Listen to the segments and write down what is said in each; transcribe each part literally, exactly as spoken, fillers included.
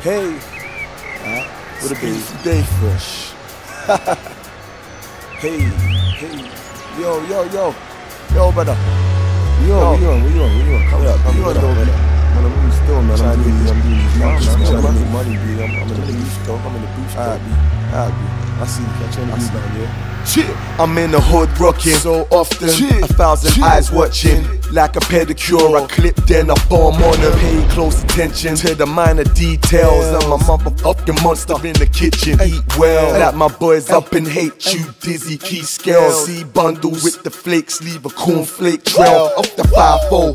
Hey, uh, what a beautiful day fresh. Hey, hey, yo, yo, yo, yo, brother. Yo, yo, yo, yo, yo, yo. Come yeah, come yo, yo, yo, man, I'm really still, man. I'm doing these, I'm doing these, man. I'm trying to make money, dude. I'm, I'm in the beach, though. I'm in the beach, though. I be, I be. I see you, I change this down, yeah. Shit. I'm in the hood rocking so often, shit. A thousand shit. Eyes watching, like a pedicure. I clip, then I bomb on them. Pay close attention to the minor details. I'm a motherfucking monster in the kitchen. Eat well, like my boys up in hate you. Dizzy key scales, see bundles with the flakes. Leave a cornflake trail up the five four.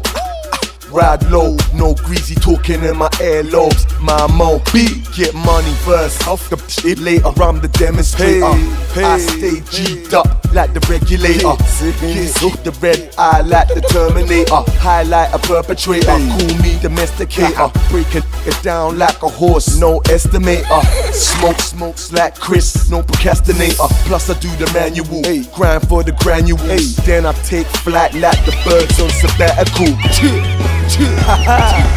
Ride low, no greasy talking in my earlobes. My mo beat, get money first. Off the shit later, I'm the demonstrator. Hey, I stay G'd up like the regulator. Kiss the red eye like the Terminator. Highlight a perpetrator, call me domesticator. Break it down like a horse, no estimator. Smoke smokes like Chris, no procrastinator. Plus I do the manual, grind for the granules. Then I take flight like the birds on sabbatical. Yeah,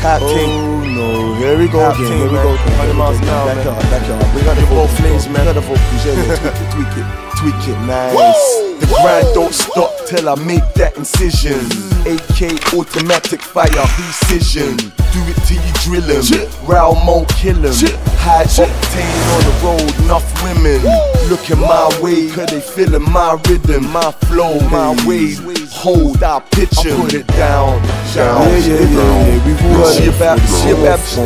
tap king. Oh no, here we go again. Here we go. one hundred miles an hour. Back up, back up. We got the full flames, man. We got the full flames. Tweak it, tweak it, nice. The grind don't stop till I make that incision. A K automatic fire precision. Do it till you drill 'em. Round mo kill 'em. High octane on the road, enough women looking my way, 'cause they feeling my rhythm, my flow, my ways. Hold our picture, put it down, down, yeah, yeah, yeah, we run it. She about, she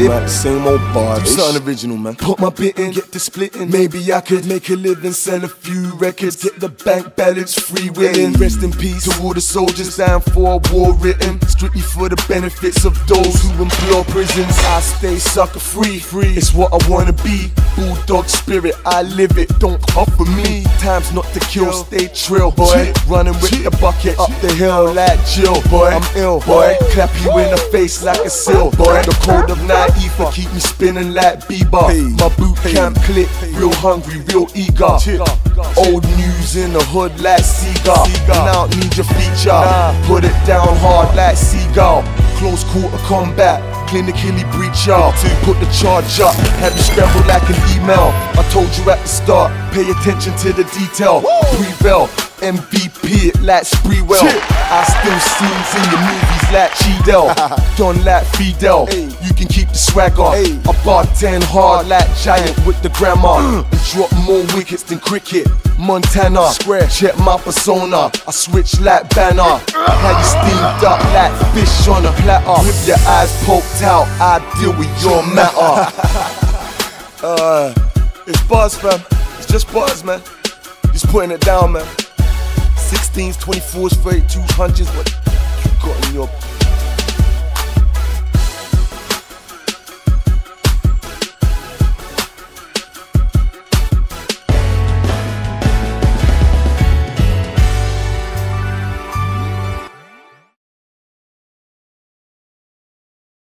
about, same old bars. Something original, man. Put my bit in, get the splitting. Maybe I could make a living, sell a few records, get the bank balance free within. Rest in peace to all the soldiers down for a war written, strictly for the benefits of those who implore prisons. I stay sucker free, free. It's what I wanna be. Bulldog spirit, I live it. Don't huff for me. Time's not to kill, stay trill, boy. Running with the bucket up the hill like Jill, boy. I'm ill, boy. Clap you in the face like a seal, boy. The cold of night ether keep me spinning like Bieber. My boot camp click, real hungry, real eager. Old news in the hood like Seagull. Now need your feature, put it down hard like Seagull. Close quarter combat, clinically breach y'all. Put the charge up, have you scramble like an email. I told you at the start, pay attention to the detail. Prevail. M V P it like Spreewell. I still scenes in the movies like Cheadle. Done like Fidel. Ay. You can keep the swagger. Ay. I bartend hard like Giant with the grammar. Drop more wickets than cricket. Montana Square. Check my persona. I switch like Banner. How you steamed up like fish on a platter. With your eyes poked out, I deal with your matter. uh, it's bars, fam. It's just bars, man. Just putting it down, man. sixteens, twenty-fours, thirty-twos, hundreds, what you got in your...